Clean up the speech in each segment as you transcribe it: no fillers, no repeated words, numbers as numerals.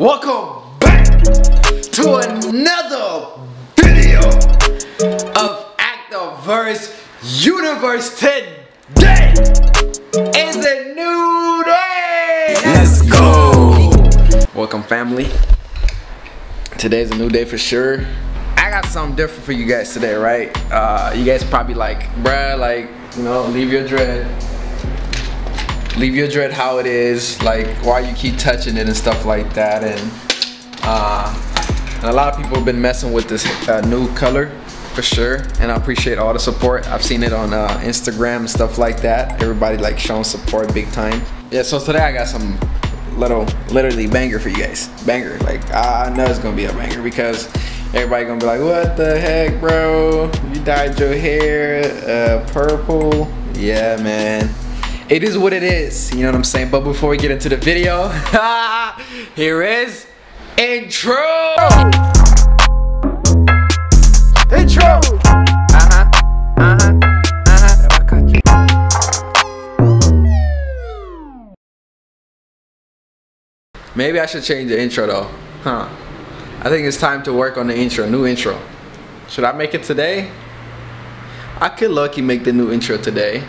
Welcome back to another video of Actaverse Universe. Today is a new day. Let's go. Welcome, family. Today's a new day for sure. I got something different for you guys today, right? You guys probably like, bruh, like, you know, leave your dread. Leave your dread how it is, like why you keep touching it and stuff like that. And a lot of people have been messing with this new color for sure, and I appreciate all the support. I've seen it on Instagram and stuff like that. Everybody like showing support big time. Yeah, so today I got some little literally banger for you guys. Banger, like I know it's gonna be a banger because everybody gonna be like, what the heck, bro? You dyed your hair purple. Yeah, man. It is what it is, you know what I'm saying? But before we get into the video, here is intro! Intro! Maybe I should change the intro though, huh? I think it's time to work on the intro, new intro. Should I make it today? I could lucky make the new intro today.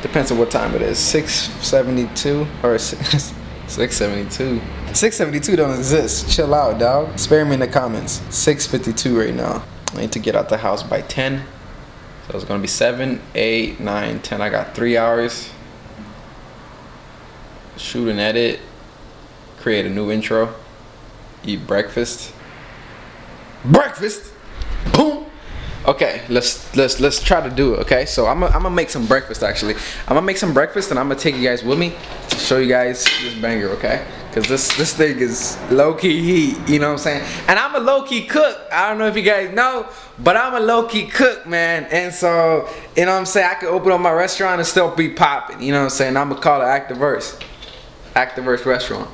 Depends on what time it is. 6:72 or 6:72. 6:72 don't exist. Chill out, dog. Spare me in the comments. 6:52 right now. I need to get out the house by 10. So it's gonna be 7, 8, 9, 10. I got 3 hours. Shoot and edit. Create a new intro. Eat breakfast. Breakfast. Boom. Okay, let's try to do it. Okay, so I'm gonna make some breakfast. Actually, I'm gonna make some breakfast and I'm gonna take you guys with me to show you guys this banger. Okay, because this thing is low-key heat, you know what I'm saying? And I'm a low-key cook. I don't know if you guys know, but I'm a low-key cook, man. And so, you know what I'm saying, I could open up my restaurant and still be popping, you know what I'm saying? I'm gonna call it Actaverse Restaurant.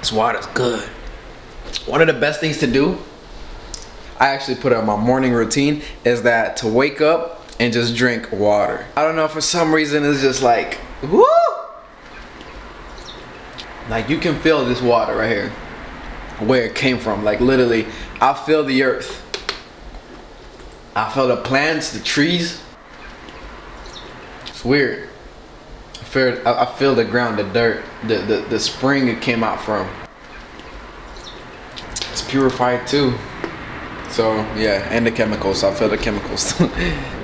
This water's good. One of the best things to do, I actually put on my morning routine, is that to wake up and just drink water. I don't know, for some reason it's just like, woo! Like you can feel this water right here, where it came from. Like literally, I feel the earth. I feel the plants, the trees. It's weird. I feel the ground, the dirt, the spring it came out from. It's purified too. So yeah, and the chemicals. I feel the chemicals.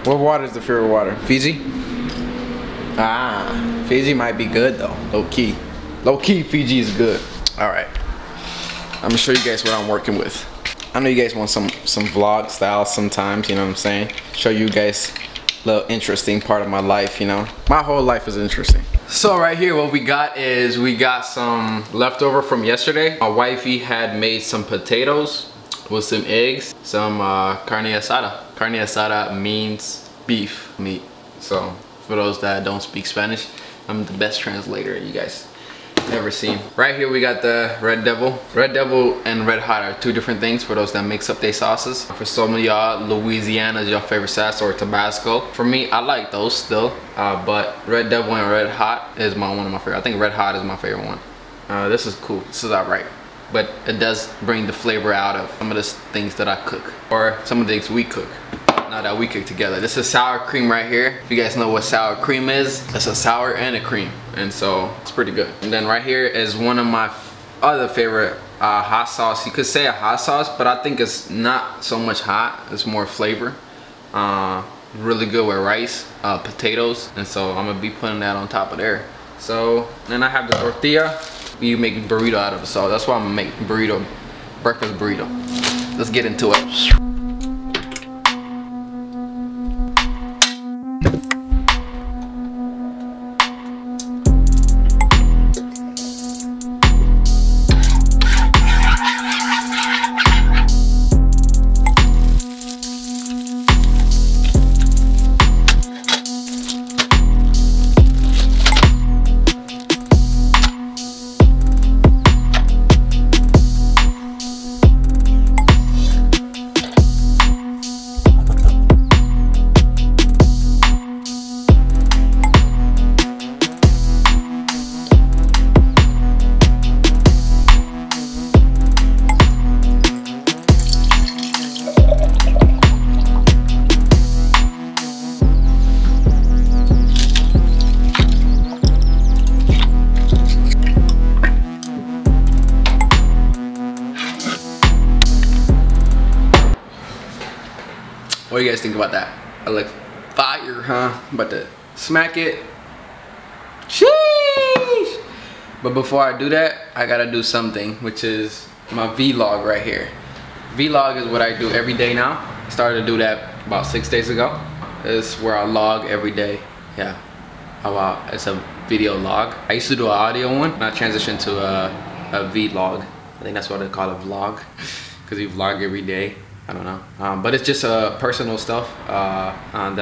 What water is the fear of water? Fiji? Ah, Fiji might be good though. Low key. Low key Fiji is good. Alright. I'm gonna show you guys what I'm working with. I know you guys want some vlog style sometimes, you know what I'm saying? Show you guys a little interesting part of my life, you know? My whole life is interesting. So right here what we got is we got some leftover from yesterday. My wifey had made some potatoes with some eggs, some carne asada. Carne asada means beef meat. So for those that don't speak Spanish, I'm the best translator you guys ever seen. Right here we got the Red Devil. Red Devil and Red Hot are two different things for those that mix up their sauces. For some of y'all, Louisiana is your favorite sauce, or Tabasco. For me, I like those still, but Red Devil and Red Hot is one of my favorite. I think Red Hot is my favorite one. This is cool, this is alright. But it does bring the flavor out of some of the things that I cook, or some of the things we cook, now that we cook together. This is sour cream right here. If you guys know what sour cream is, it's a sour and a cream, and so it's pretty good. And then right here is one of my other favorite hot sauce. You could say a hot sauce, but I think it's not so much hot, it's more flavor. Really good with rice, potatoes, and so I'm gonna be putting that on top of there. So then I have the tortilla. You make burrito out of it, so that's why I'm gonna make burrito, breakfast burrito. Let's get into it. What do you guys think about that? I look fire, huh? I'm about to smack it. Sheesh! But before I do that, I gotta do something, which is my vlog right here. Vlog is what I do every day now. I started to do that about 6 days ago. It's where I log every day. Yeah. Oh, wow. It's a video log. I used to do an audio one, and I transitioned to a vlog. I think that's what they call a vlog, because you vlog every day. I don't know. But it's just personal stuff that I'm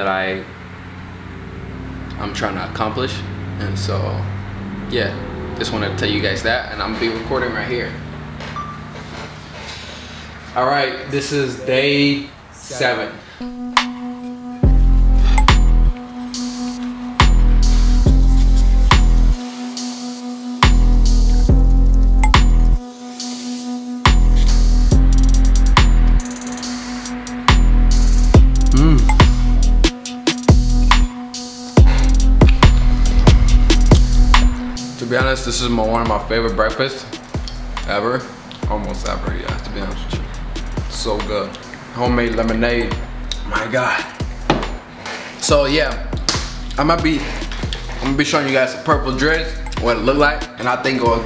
trying to accomplish. And so, yeah, just want to tell you guys that, and I'm gonna be recording right here. All right, this is day 7. To be honest, this is one of my favorite breakfasts ever. Almost ever, yeah, to be honest with you. So good. Homemade lemonade. My God. So yeah, I'm gonna be showing you guys the purple dress, what it look like, and I think it will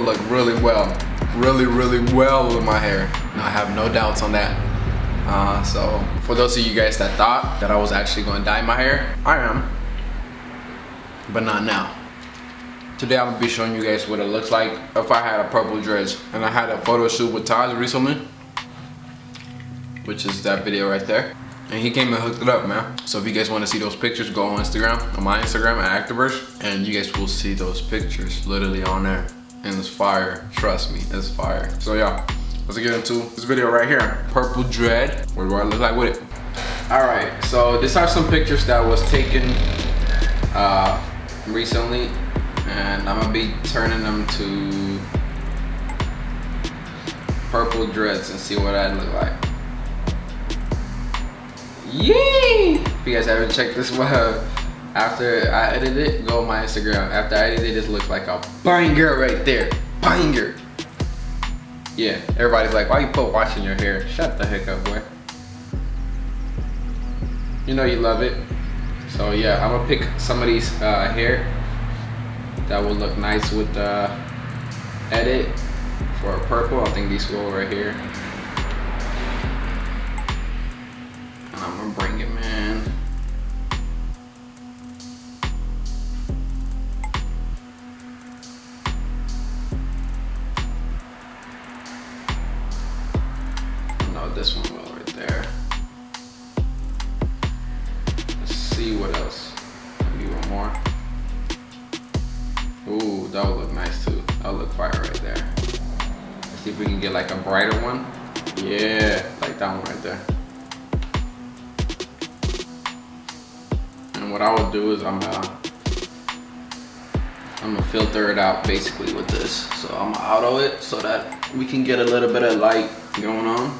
look really well. Really, really well with my hair. And I have no doubts on that. So for those of you guys that thought that I was actually gonna dye my hair, I am. But not now. Today I'm gonna be showing you guys what it looks like if I had a purple dress. And I had a photo shoot with Taz recently, which is that video right there. And he came and hooked it up, man. So if you guys wanna see those pictures, go on Instagram, on my Instagram at Actaverse, and you guys will see those pictures literally on there. And it's fire, trust me, it's fire. So yeah, let's get into this video right here. Purple dread, what do I look like with it? All right, so these are some pictures that was taken recently. And I'm gonna be turning them to purple dreads and see what I look like. Yay! If you guys haven't checked this one out, after I edit it, go on my Instagram. After I edit it, this looks like a banger right there. Banger! Yeah, everybody's like, why you put washing your hair? Shut the heck up, boy. You know you love it. So yeah, I'm gonna pick some of these hair that will look nice with the edit for purple. I think these go right here. And I'm gonna bring it, man. No, this one will right there. Let's see what else. Maybe one more. Ooh, that would look nice too. That would look fire right there. Let's see if we can get like a brighter one. Yeah, like that one right there. And what I would do is I'm gonna filter it out basically with this. So I'm gonna auto it so that we can get a little bit of light going on.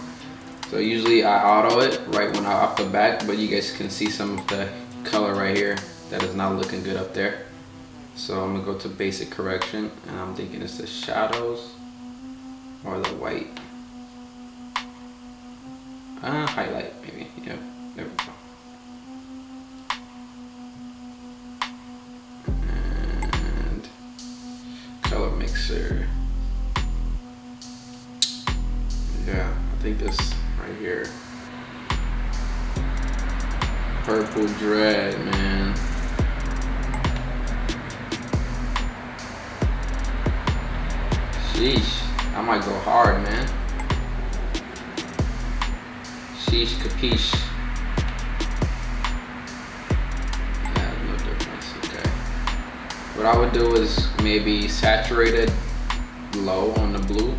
So usually I auto it right when I off the back, but you guys can see some of the color right here that is not looking good up there. So I'm gonna go to basic correction, and I'm thinking it's the shadows or the white. Highlight maybe, yep, there we go. And color mixer. Yeah, I think this right here. Purple dread, man. Sheesh, I might go hard, man. Sheesh, capiche. Yeah, no difference, okay. What I would do is maybe saturate it low on the blue.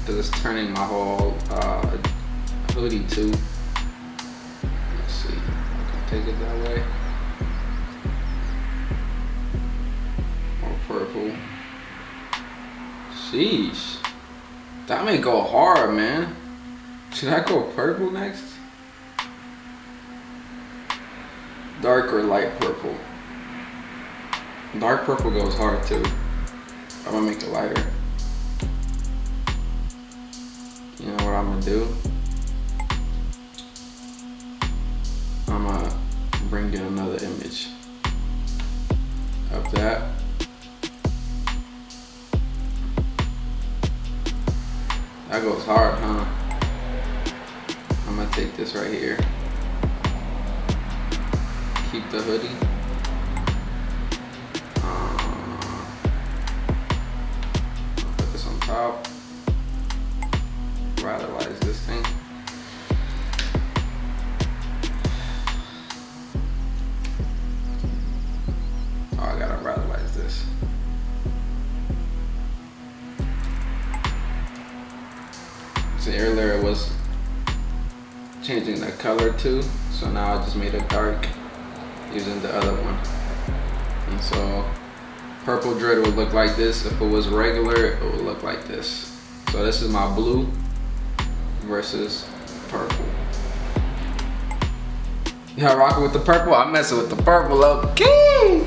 Because it's turning my whole hoodie too. Let's see, I can take it that way. More purple. Sheesh, that may go hard, man. Should I go purple next? Dark or light purple? Dark purple goes hard too. I'm gonna make it lighter. You know what I'm gonna do? and get another image of that. That goes hard, huh? I'm gonna take this right here. Keep the hoodie. I'll put this on top. Radicalize this thing. Oh, I gotta radicalize this. So earlier it was changing the color too, so now I just made it dark using the other one. And so purple dread would look like this. If it was regular, it would look like this. So this is my blue versus purple. Y'all rocking with the purple? I'm messing with the purple, okay.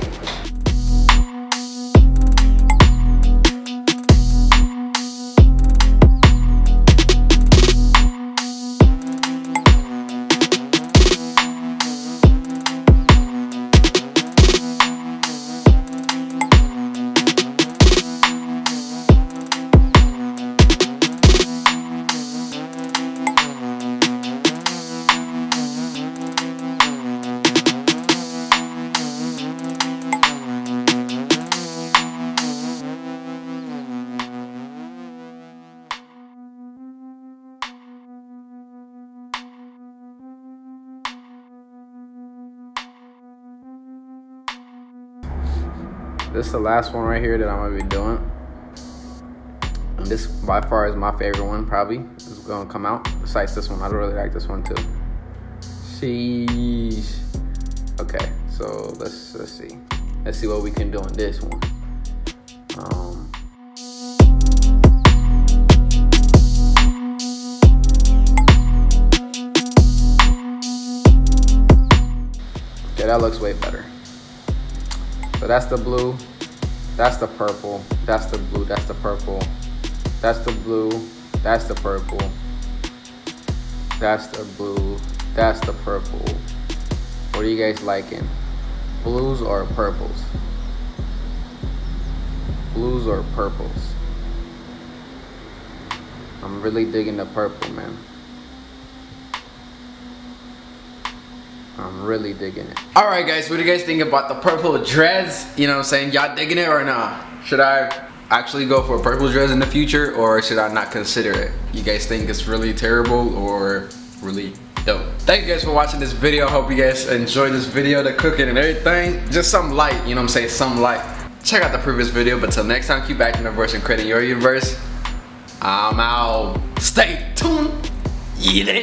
This is the last one right here that I'm gonna be doing. And this by far is my favorite one, probably. It's gonna come out. Besides this one, I really like this one too. Sheesh. Okay, so let's see. Let's see what we can do on this one. Okay, that looks way better. So that's the blue, that's the purple, that's the blue, that's the purple, that's the blue, that's the purple, that's the blue, that's the purple. What are you guys liking? Blues or purples? Blues or purples? I'm really digging the purple, man. I'm really digging it. Alright guys, what do you guys think about the purple dreads? You know what I'm saying? Y'all digging it or not? Should I actually go for purple dreads in the future or should I not consider it? You guys think it's really terrible or really dope? Thank you guys for watching this video. Hope you guys enjoyed this video, the cooking and everything. Just something light, you know what I'm saying? Something light. Check out the previous video, but till next time, keep acting the verse and creating your universe. I'm out. Stay tuned. Eat it.